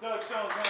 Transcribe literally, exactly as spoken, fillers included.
Doug Jones.